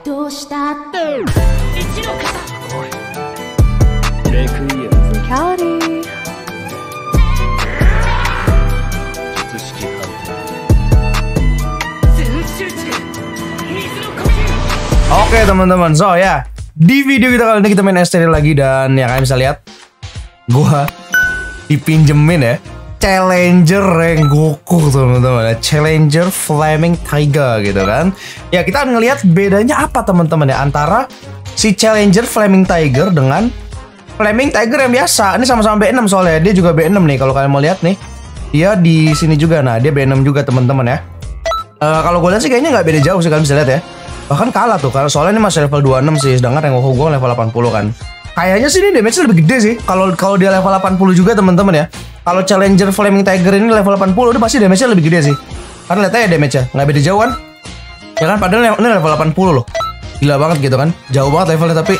Physicality. Oke teman-teman, so ya di video kita kali ini kita main STD lagi, dan ya kalian bisa lihat gua dipinjemin ya Challenger Rengoku teman-teman, Challenger Flaming Tiger gitu kan. Ya kita akan ngelihat bedanya apa teman-teman ya antara si Challenger Flaming Tiger dengan Flaming Tiger yang biasa. Ini sama-sama B6 soalnya, dia juga B6 nih kalau kalian mau lihat nih. Dia di sini juga, nah dia B6 juga teman-teman ya. Kalau gue lihat sih kayaknya nggak beda jauh sih, kalian bisa lihat ya. Bahkan kalah tuh, karena soalnya ini masih level 26 sih, sedangkan Rengoku gue level 80 kan. Kayaknya sih ini damage-nya lebih gede sih kalau dia level 80 juga teman-teman ya. Kalau Challenger Flaming Tiger ini level 80 udah pasti damage-nya lebih gede sih. Karena lihat aja damage-nya, nggak beda jauh kan. Ya kan, padahal ini level 80 loh. Gila banget gitu kan. Jauh banget levelnya tapi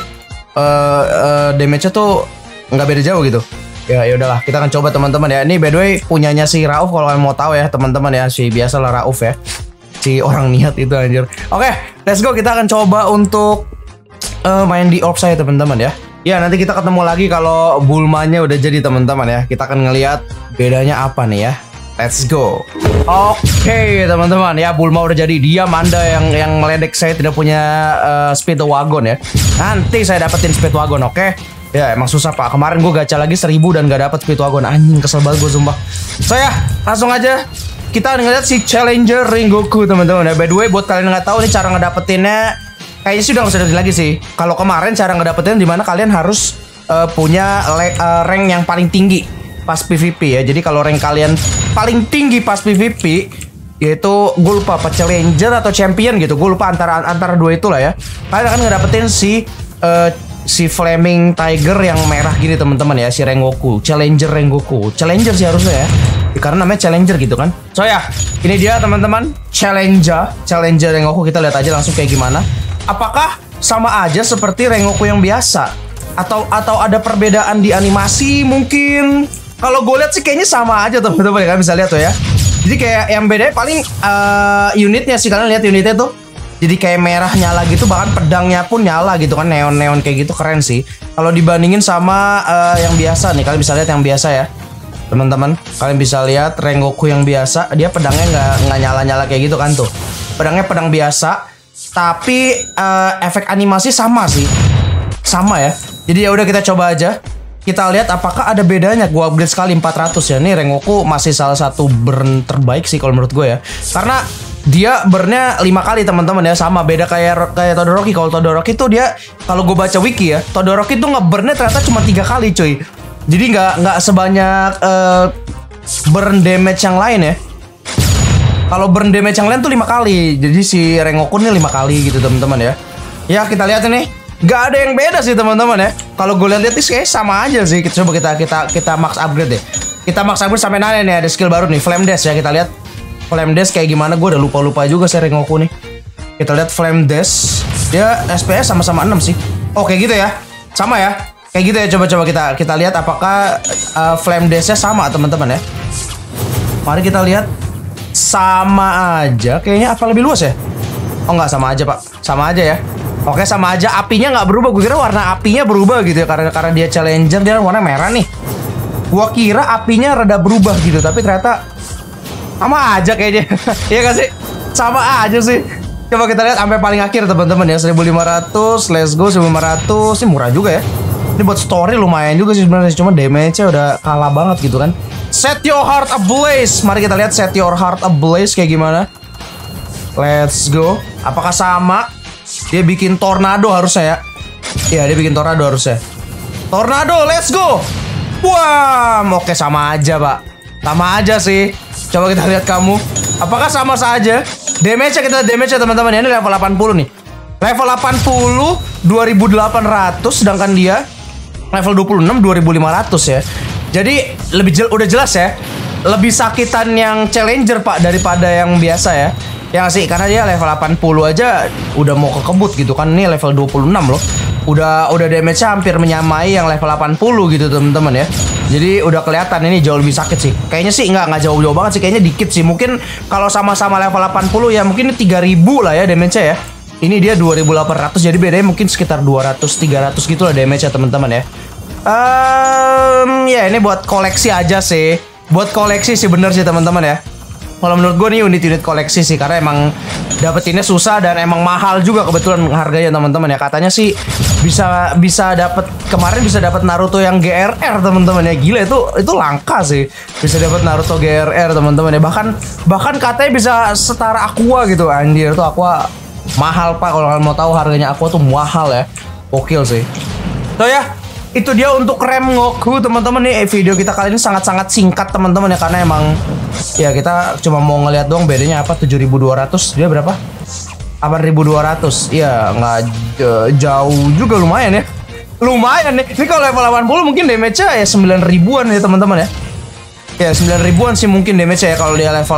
damage-nya tuh nggak beda jauh gitu. Ya udahlah, kita akan coba teman-teman ya. Ini by the way punyanya si Rauf kalau kalian mau tahu ya teman-teman ya, si biasalah Rauf ya. Si orang niat itu anjir. Oke, let's go, kita akan coba untuk main di orb saya teman-teman ya. Ya nanti kita ketemu lagi kalau Bulmanya udah jadi teman-teman ya. Kita akan ngelihat bedanya apa nih ya. Let's go. Oke teman-teman ya, Bulma udah jadi. Dia Manda yang meledek saya tidak punya Speedwagon ya. Nanti saya dapetin Speedwagon, oke. Ya emang susah pak. Kemarin gue gacha lagi 1000 dan gak dapet Speedwagon. Anjing kesel banget gue sumpah. So ya langsung aja kita ngeliat si Challenger Rengoku teman-teman ya. By the way buat kalian yang nggak tahu nih cara ngedapetinnya. Kayaknya sih udah nggak usah lagi sih. Kalau kemarin cara ngedapetin dimana kalian harus punya rank yang paling tinggi pas PVP ya. Jadi kalau rank kalian paling tinggi pas PVP, yaitu gue lupa apa, Challenger atau Champion gitu. Gue lupa antara dua itulah ya. Kalian akan ngedapetin si Flaming Tiger yang merah gini teman-teman ya, si Rengoku, Challenger Rengoku. Challenger sih harusnya ya. Karena namanya Challenger gitu kan. So ya, ini dia teman-teman, Challenger Rengoku. Kita lihat aja langsung kayak gimana. Apakah sama aja seperti Rengoku yang biasa? Atau ada perbedaan di animasi mungkin? Kalau gue lihat sih kayaknya sama aja teman-teman ya, kalian bisa lihat tuh ya. Jadi kayak yang bedanya paling unitnya sih, kalian lihat unitnya tuh. Jadi kayak merah nyala gitu, bahkan pedangnya pun nyala gitu kan, neon-neon kayak gitu, keren sih. Kalau dibandingin sama yang biasa nih, kalian bisa lihat yang biasa ya. Teman-teman, kalian bisa lihat Rengoku yang biasa, dia pedangnya nggak nyala-nyala kayak gitu kan tuh. Pedangnya pedang biasa. Tapi efek animasi sama sih. Sama ya. Jadi ya udah kita coba aja. Kita lihat apakah ada bedanya. Gua upgrade sekali 400 ya. Nih Rengoku masih salah satu burn terbaik sih kalau menurut gue ya. Karena dia burnnya 5 kali teman-teman ya. Sama beda kayak Todoroki. Kalau Todoroki tuh dia, kalau gue baca wiki ya, Todoroki tuh ngeburnnya ternyata cuma 3 kali cuy. Jadi nggak sebanyak burn damage yang lain ya. Kalau burn damage yang lain tuh 5 kali. Jadi si Rengoku nih 5 kali gitu teman-teman ya. Ya kita lihat nih. Gak ada yang beda sih teman-teman ya. Kalau gue lihat sih kayak sama aja sih. Kita coba kita max upgrade deh. Kita max upgrade sampai nanya nih, ada skill baru nih, Flame Dash ya. Kita lihat Flame Dash kayak gimana. Gue udah lupa-lupa juga si Rengoku nih. Kita lihat Flame Dash. Dia SPS sama-sama 6 sih. Oke gitu ya. Sama ya. Kayak gitu ya, coba-coba kita lihat apakah Flame Dash-nya sama teman-teman ya. Mari kita lihat. Sama aja kayaknya, apa lebih luas ya? Oh nggak, sama aja pak, sama aja ya. Oke sama aja, apinya nggak berubah. Gue kira warna apinya berubah gitu ya, karena dia Challenger, dia warna merah nih. Gue kira apinya rada berubah gitu, tapi ternyata sama aja kayaknya. Iya gak sih? Sama aja sih. Coba kita lihat sampai paling akhir teman-teman ya. 1500, let's go. 1500 ini murah juga ya. Ini buat story lumayan juga sih sebenarnya, cuma damage-nya udah kalah banget gitu kan. Set Your Heart Ablaze. Mari kita lihat Set Your Heart Ablaze kayak gimana. Let's go. Apakah sama? Dia bikin tornado harusnya ya. Iya, dia bikin tornado harusnya. Tornado, let's go. Wah, wow. Oke sama aja pak. Sama aja sih. Coba kita lihat kamu. Apakah sama saja? Damage-nya, kita lihat damage-nya teman-teman. Ini level 80 nih. Level 80, 2800. Sedangkan dia level 26, 2500 ya. Jadi udah jelas ya, lebih sakitan yang Challenger pak daripada yang biasa ya. Ya sih, karena dia level 80 aja udah mau kekebut gitu kan. Ini level 26 loh. Udah damage-nya hampir menyamai yang level 80 gitu teman-teman ya. Jadi udah kelihatan ini jauh lebih sakit sih. Kayaknya sih nggak jauh-jauh banget sih, kayaknya dikit sih. Mungkin kalau sama-sama level 80 ya mungkin 3000 lah ya damage-nya ya. Ini dia 2800, jadi bedanya mungkin sekitar 200-300 gitu lah damage-nya teman-teman ya. Ya ini buat koleksi aja sih. Buat koleksi sih bener sih teman-teman ya. Kalau menurut gue nih unit-unit koleksi sih, karena emang dapetinnya susah dan emang mahal juga kebetulan harganya teman-teman ya. Katanya sih bisa dapet, kemarin bisa dapet Naruto yang GRR teman-teman ya. Gila, itu langka sih. Bisa dapet Naruto GRR teman-teman ya. Bahkan katanya bisa setara Aqua gitu. Anjir, tuh Aqua mahal Pak, kalau kalian mau tahu harganya Aqua tuh mahal ya. Gokil sih. Tuh ya, itu dia untuk Rengoku teman-teman nih. Video kita kali ini sangat-sangat singkat teman-teman ya, karena emang ya kita cuma mau ngeliat doang bedanya apa. 7200 dia berapa? 8200. Ya nggak jauh juga, lumayan ya. Lumayan nih. Ini kalau level 80 mungkin damage-nya ya 9000-an ya teman-teman ya. Ya 9000-an sih mungkin damage-nya ya kalau dia level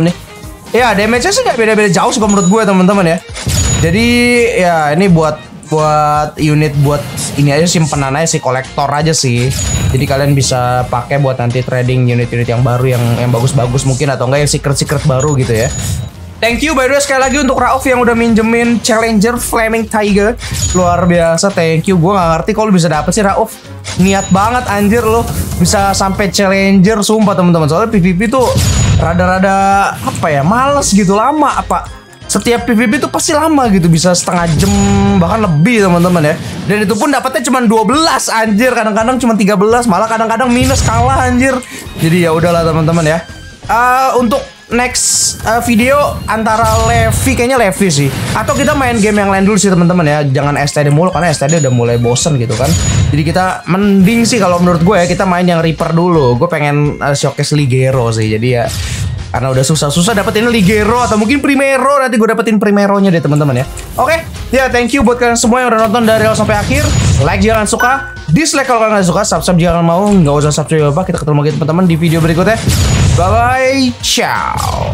80 nih. Ya damage-nya sih nggak beda-beda jauh sih menurut gue teman-teman ya. Jadi ya ini buat unit buat ini aja, simpenan aja sih, kolektor aja sih. Jadi kalian bisa pakai buat nanti trading unit-unit yang baru, yang bagus-bagus mungkin, atau enggak yang secret-secret baru gitu ya. Thank you by the way sekali lagi untuk Rauf yang udah minjemin Challenger Flaming Tiger. Luar biasa, thank you. Gue gak ngerti kalau bisa dapet sih Rauf. Niat banget anjir lo bisa sampai Challenger, sumpah teman-teman. Soalnya PVP tuh rada-rada apa ya, males gitu, lama apa. Setiap PVP itu pasti lama gitu, bisa setengah jam bahkan lebih teman-teman ya. Dan itu pun dapatnya cuma 12 anjir, kadang-kadang cuma 13, malah kadang-kadang minus, kalah anjir. Jadi ya udahlah teman-teman ya. Untuk next video antara Levi, kayaknya Levi sih, atau kita main game yang lain dulu sih teman-teman ya. Jangan STD mulu, karena STD udah mulai bosen gitu kan. Jadi kita mending sih kalau menurut gue ya, kita main yang Reaper dulu. Gue pengen showcase Ligero sih. Jadi ya, karena udah susah-susah dapetin Ligero atau mungkin Primero. Nanti gue dapetin Primeronya deh teman-teman ya. Oke, ya thank you buat kalian semua yang udah nonton dari awal sampai akhir. Like jika kalian suka, dislike kalau kalian gak suka, subscribe jika kalian mau. Nggak usah subscribe apa, kita ketemu lagi teman-teman di video berikutnya. Bye-bye, ciao.